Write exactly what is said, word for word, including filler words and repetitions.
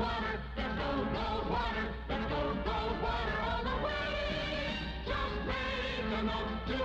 water, there's gold, gold water, there's gold, gold water all the way. Just raise them up to